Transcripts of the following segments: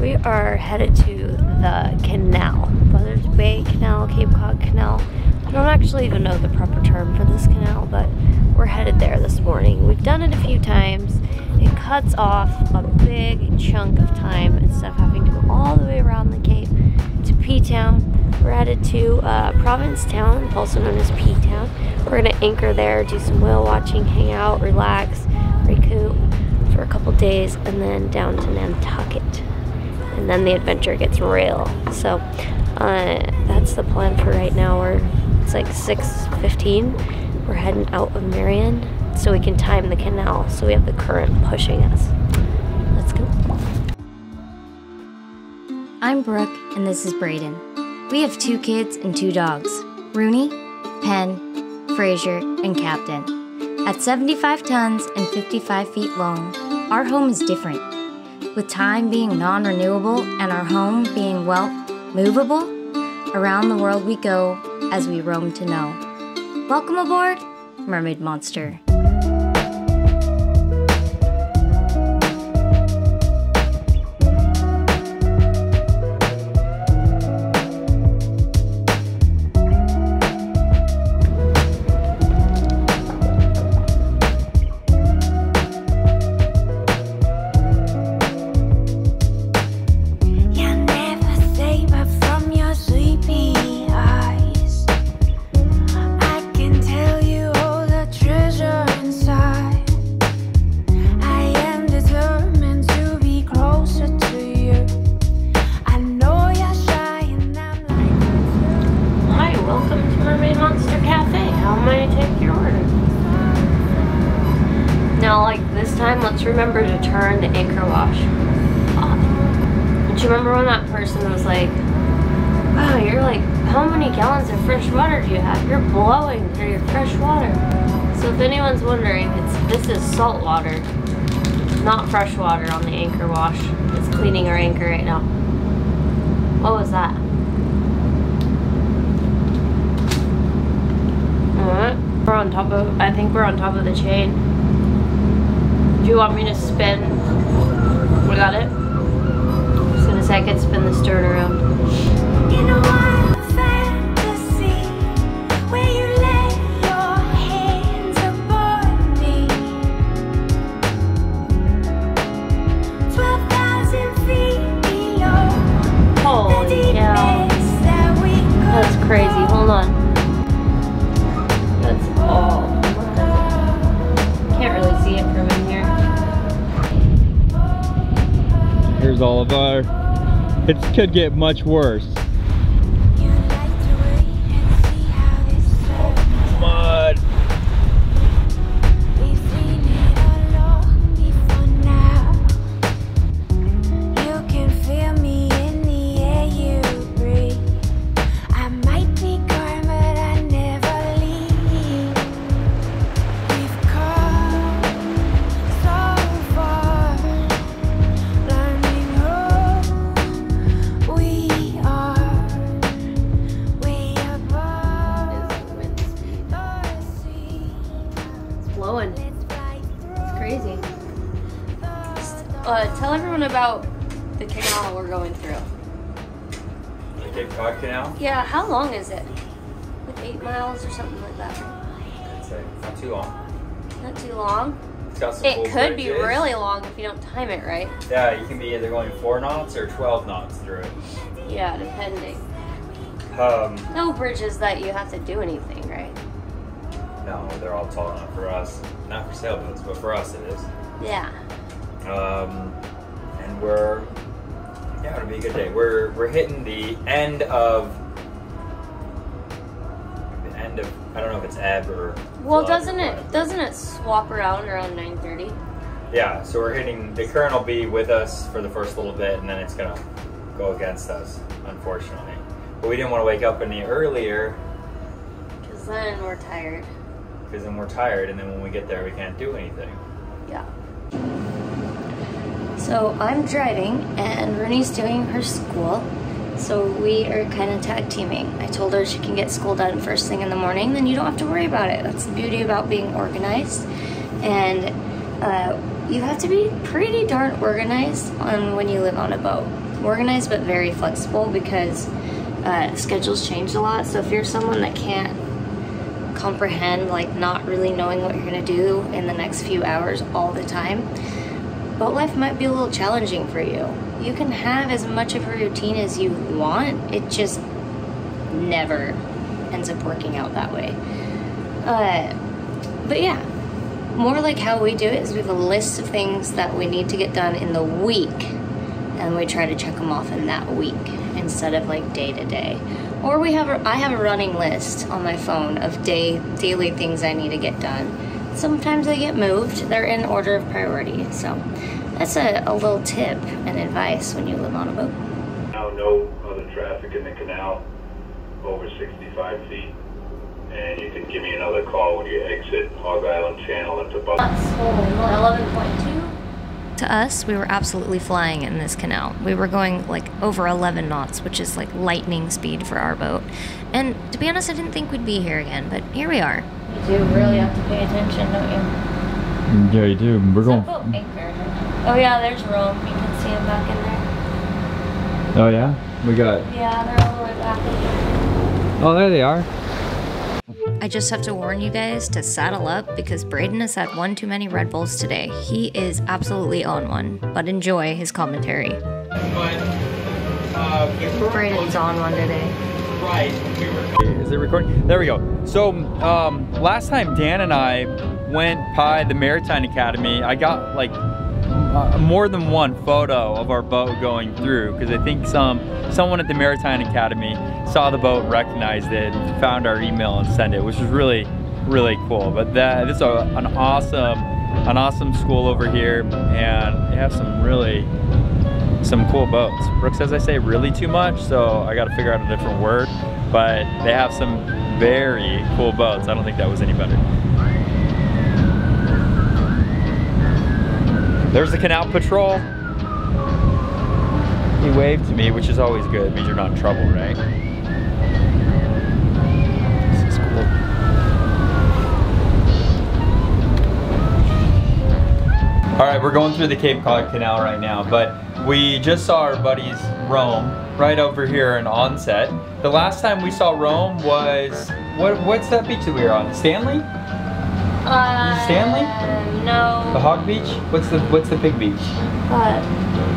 We are headed to the canal, Buzzards Bay Canal, Cape Cod Canal. I don't actually even know the proper term for this canal, but we're headed there this morning. We've done it a few times. It cuts off a big chunk of time instead of having to go all the way around the Cape to P-Town. We're headed to Provincetown, also known as P-Town. We're going to anchor there, do some whale watching, hang out, relax, recoup for a couple days, and then down to Nantucket. And then the adventure gets real. So that's the plan for right now. It's like 6:15. We're heading out of Marion so we can time the canal so we have the current pushing us. Let's go. I'm Brooke, and this is Braden. We have 2 kids and 2 dogs, Rooney, Penn, Fraser, and Captain. At 75 tons and 55 feet long, our home is different. With time being non-renewable and our home being, well, movable, around the world we go as we roam to know. Welcome aboard, Mermaid Monster. Remember to turn the anchor wash off. Don't you remember when that person was like, wow, you're like, how many gallons of fresh water do you have? You're blowing through your fresh water. So if anyone's wondering, this is salt water, not fresh water on the anchor wash. It's cleaning our anchor right now. What was that? Alright, we're on top of, I think we're on top of the chain. Do you want me to spin? We got it? I'm just gonna say I could spin the stern around. You know what? All of our, it could get much worse. Mud. Tell everyone about the canal we're going through. The Cape Cod Canal? Yeah, how long is it? Like 8 miles or something like that? I'd say it's not too long. Not too long? It's got some cool bridges. It could be really long if you don't time it right. Yeah, you can be either going 4 knots or 12 knots through it. Yeah, depending. No bridges that you have to do anything, right? No, they're all tall enough for us. Not for sailboats, but for us it is. Yeah. And it'll be a good day. We're hitting the end of, I don't know if it's ebb or. Well, doesn't it swap around 9:30? Yeah, so we're hitting, the current will be with us for the first little bit, and then it's gonna go against us, unfortunately. But we didn't want to wake up any earlier. Because then we're tired. Because then we're tired, and then when we get there, we can't do anything. Yeah. So I'm driving and Rooney's doing her school, so we are kind of tag teaming. I told her she can get school done first thing in the morning, then you don't have to worry about it. That's the beauty about being organized. And you have to be pretty darn organized when you live on a boat. organized but very flexible because schedules change a lot. So if you're someone that can't comprehend, like not really knowing what you're gonna do in the next few hours all the time, boat life might be a little challenging for you. You can have as much of a routine as you want, it just never ends up working out that way. But yeah, more like how we do it is we have a list of things that we need to get done in the week, and we try to check them off in that week instead of like day to day. Or we have I have a running list on my phone of daily things I need to get done. Sometimes they get moved, they're in order of priority. So that's a little tip and advice when you live on a boat. Now no other traffic in the canal over 65 feet. And you can give me another call when you exit Hog Island Channel into Bucks. 11.2. To us, we were absolutely flying in this canal. We were going like over 11 knots, which is like lightning speed for our boat. And to be honest, I didn't think we'd be here again, but here we are. You do really have to pay attention, don't you? Yeah, you do. We're going. Boat anchored. Oh yeah, there's Rome. You can see him back in there. Oh yeah, we got. Yeah, they're all the way back in there. Oh, there they are. I just have to warn you guys to saddle up because Braden has had one too many Red Bulls today. He is absolutely on one, but enjoy his commentary. Braden's on one today. Right. Is it recording? There we go. So last time Dan and I went by the Maritime Academy, I got like more than one photo of our boat going through because I think someone at the Maritime Academy saw the boat, recognized it, and found our email and sent it, which was really, really cool. But this is an awesome school over here, and they have some cool boats. Brooke says I say really too much, so I got to figure out a different word. But they have some very cool boats. I don't think that was any better. There's the canal patrol. He waved to me, which is always good. It means you're not in trouble, right? This is cool. All right, we're going through the Cape Cod Canal right now, but we just saw our buddies Rome right over here in Onset. The last time we saw Rome was, what's that beach that we were on? Stanley? Stanley? No. The Hog Beach? What's the big beach?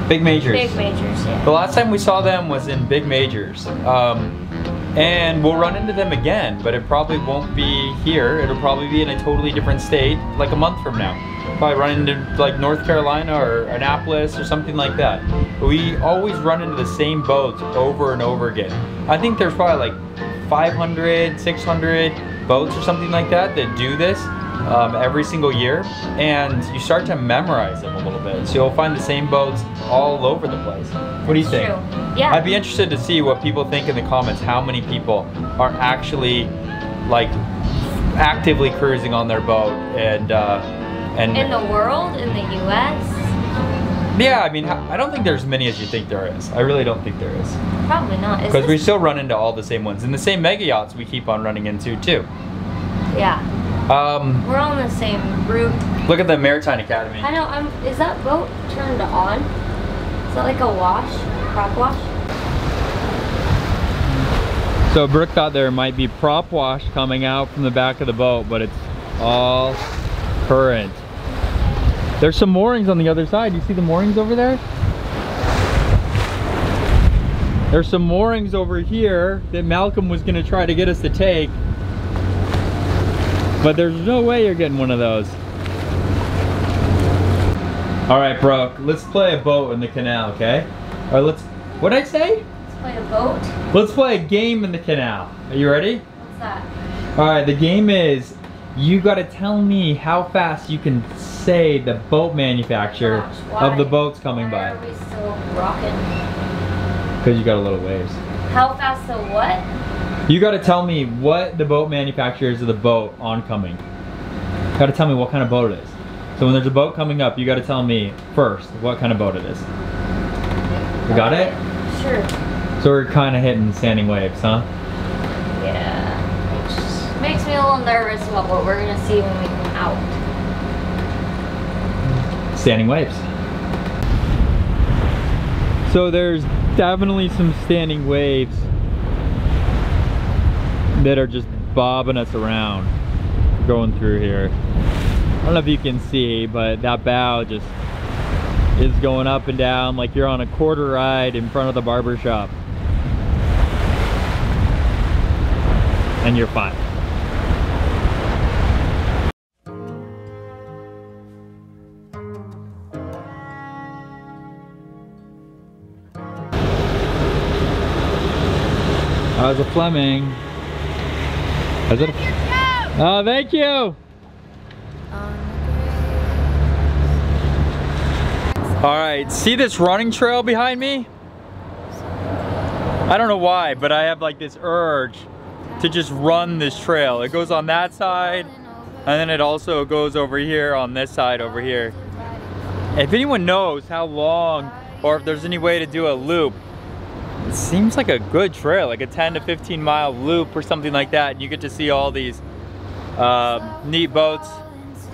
Big Majors. Big Majors, yeah. The last time we saw them was in Big Majors. And we'll run into them again, but it probably won't be here. It'll probably be in a totally different state, like a month from now. Probably run into like North Carolina or Annapolis or something like that. We always run into the same boats over and over again. I think there's probably like 500, 600 boats or something like that that do this. Every single year, and you start to memorize them a little bit, so you'll find the same boats all over the place. What do you think? True. Yeah. I'd be interested to see what people think in the comments, how many people are actually like actively cruising on their boat and in the world, in the US. Yeah, I mean, I don't think there's as many as you think there is. I really don't think there is. Probably not. Because we still run into all the same ones, and the same mega yachts we keep on running into too. Yeah. We're on the same route. Look at the Maritime Academy. I know, is that boat turned on? Is that like a wash, prop wash? So Brooke thought there might be prop wash coming out from the back of the boat, but it's all current. There's some moorings on the other side. You see the moorings over there? There's some moorings over here that Malcolm was gonna try to get us to take. But there's no way you're getting one of those. All right, Brooke, let's play a boat in the canal, okay? Or what'd I say? Let's play a boat. Let's play a game in the canal. Are you ready? What's that? All right, the game is, you gotta tell me how fast you can say the boat manufacturer of the boats coming by. Why are we still rocking? Because you got a little waves. How fast the what? You gotta tell me what the boat manufacturers of the boat oncoming. You gotta tell me what kind of boat it is. So when there's a boat coming up, you gotta tell me first what kind of boat it is. You got it? Sure. So we're kinda hitting standing waves, huh? Yeah. It just makes me a little nervous about what we're gonna see when we come out. Standing waves. So there's definitely some standing waves that are just bobbing us around going through here. I don't know if you can see, but that bow just is going up and down like you're on a quarter ride in front of the barber shop. And you're fine. How's the Fleming? Is it? Oh, thank you. All right, see this running trail behind me? I don't know why, but I have like this urge to just run this trail. It goes on that side, and then it also goes over here on this side over here. If anyone knows how long, or if there's any way to do a loop, it seems like a good trail, like a 10 to 15 mile loop or something like that, and you get to see all these neat boats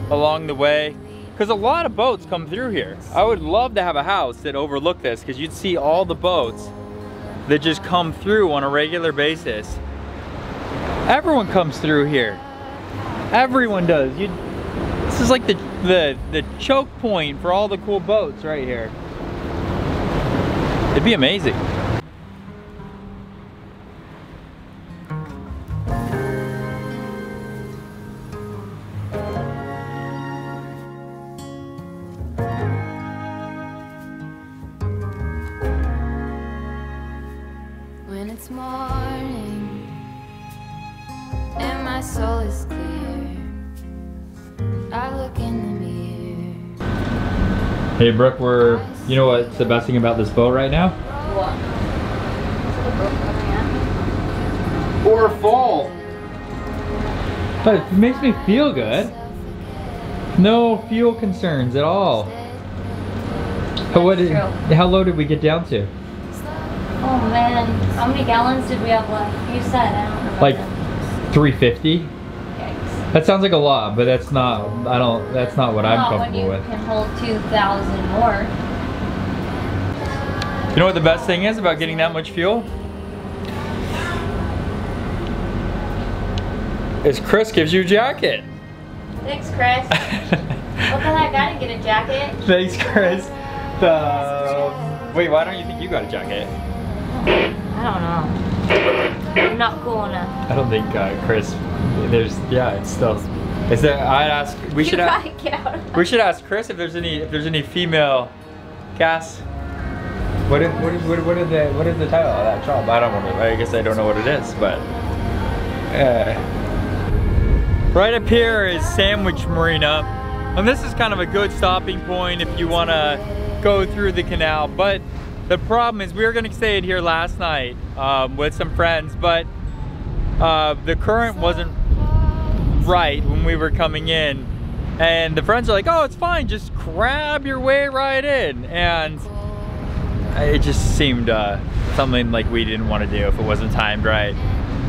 along the way. Because a lot of boats come through here. I would love to have a house that overlooked this, because you'd see all the boats that just come through on a regular basis. Everyone comes through here. Everyone does. This is like the choke point for all the cool boats right here. It'd be amazing. When it's morning, and my soul is clear, I look in the mirror. Hey Brooke, you know what's the best thing about this boat right now? What? We're full. But it makes me feel good. No fuel concerns at all. How low did we get down to? Oh man, how many gallons did we have left? You said, I don't remember. Like 350? Yikes. That sounds like a lot, but that's not, that's not what I'm comfortable with. Can hold 2,000 more. You know what the best thing is about getting that much fuel? Is Chris gives you a jacket. Thanks, Chris. Okay, I gotta get a jacket. Thanks, Chris. Wait, why don't you think you got a jacket? I don't know. I'm not cool enough. I don't think Chris. It's still. Is there? I'd ask. We should ask Chris if there's any. If there's any female cast. What is the title of that job? I don't remember. I guess I don't know what it is, but. Right up here is Sandwich Marina, and this is kind of a good stopping point if you want to go through the canal, but. The problem is we were gonna stay in here last night with some friends, but the current wasn't right when we were coming in. And the friends are like, oh, it's fine, just crab your way right in. And it just seemed something like we didn't wanna do if it wasn't timed right.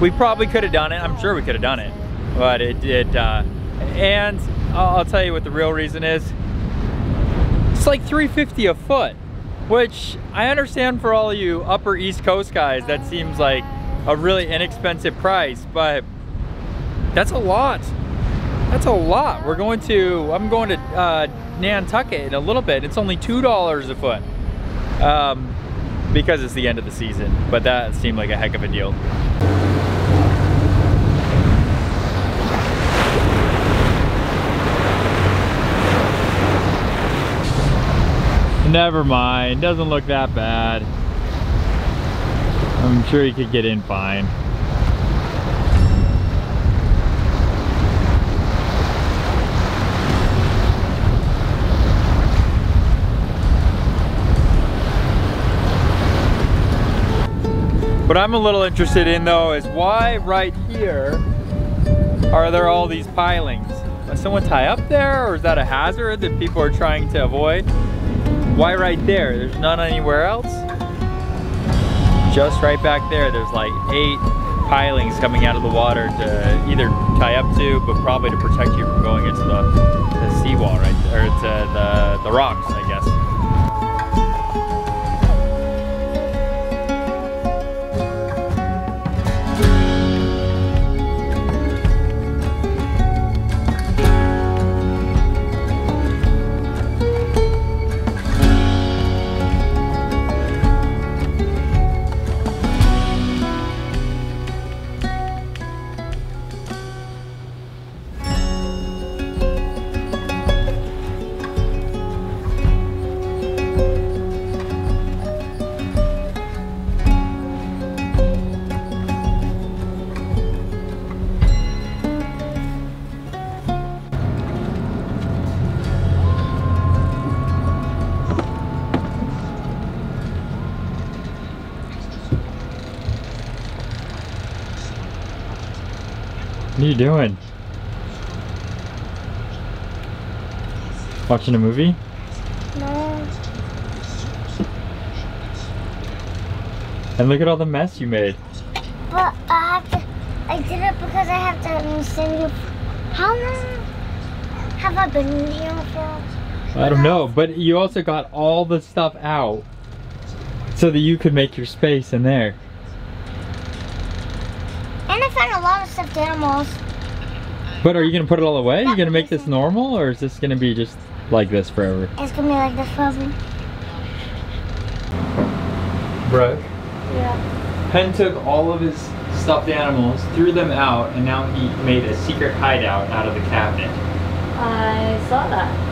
We probably could have done it, I'm sure we could have done it, but it did. And I'll tell you what the real reason is. It's like $3.50 a foot. Which I understand for all you upper East Coast guys, that seems like a really inexpensive price, but that's a lot. That's a lot. I'm going to Nantucket in a little bit. It's only $2 a foot because it's the end of the season, but that seemed like a heck of a deal. Never mind, doesn't look that bad. I'm sure you could get in fine. What I'm a little interested in though is why right here are there all these pilings? Does someone tie up there, or is that a hazard that people are trying to avoid? Why right there? There's none anywhere else. Just right back there, there's like 8 pilings coming out of the water to either tie up to, but probably to protect you from going into the seawall, right? Or to the rocks, I guess. What are you doing? Watching a movie? No. And look at all the mess you made. But I have to, I did it because I have to send you. How long have I been in here for? I don't know, but you also got all the stuff out so that you could make your space in there. And I found a lot of stuffed animals. But are you gonna put it all away? That you gonna make this normal, or is this gonna be just like this forever? It's gonna be like this forever. Brooke? Yeah? Penn took all of his stuffed animals, threw them out, and now he made a secret hideout out of the cabinet. I saw that.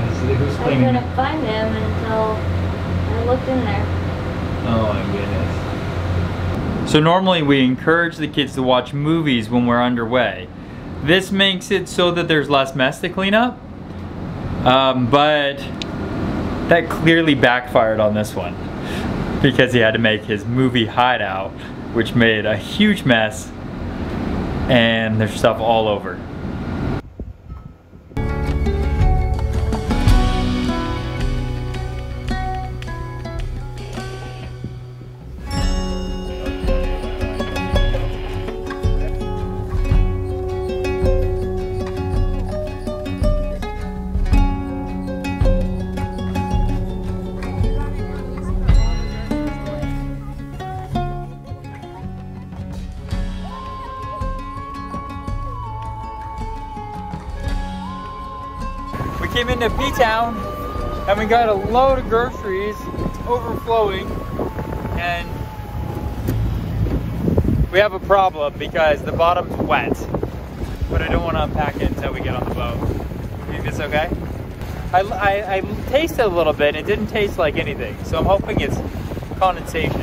I couldn't find him until I looked in there. Oh my goodness. So normally we encourage the kids to watch movies when we're underway. This makes it so that there's less mess to clean up, but that clearly backfired on this one because he had to make his movie hideout, which made a huge mess, and there's stuff all over. Came into P-Town and we got a load of groceries. It's overflowing and we have a problem because the bottom's wet, but I don't want to unpack it until we get on the boat. You think it's okay? I tasted a little bit and it didn't taste like anything, so I'm hoping it's condensation.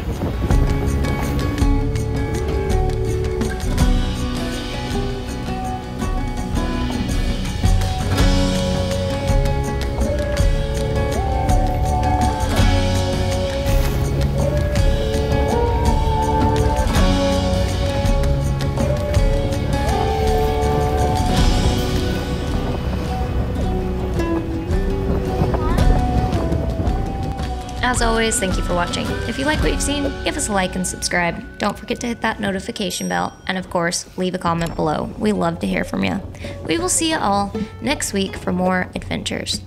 As always, thank you for watching. If you like what you've seen, give us a like and subscribe. Don't forget to hit that notification bell. And of course, leave a comment below. We love to hear from you. We will see you all next week for more adventures.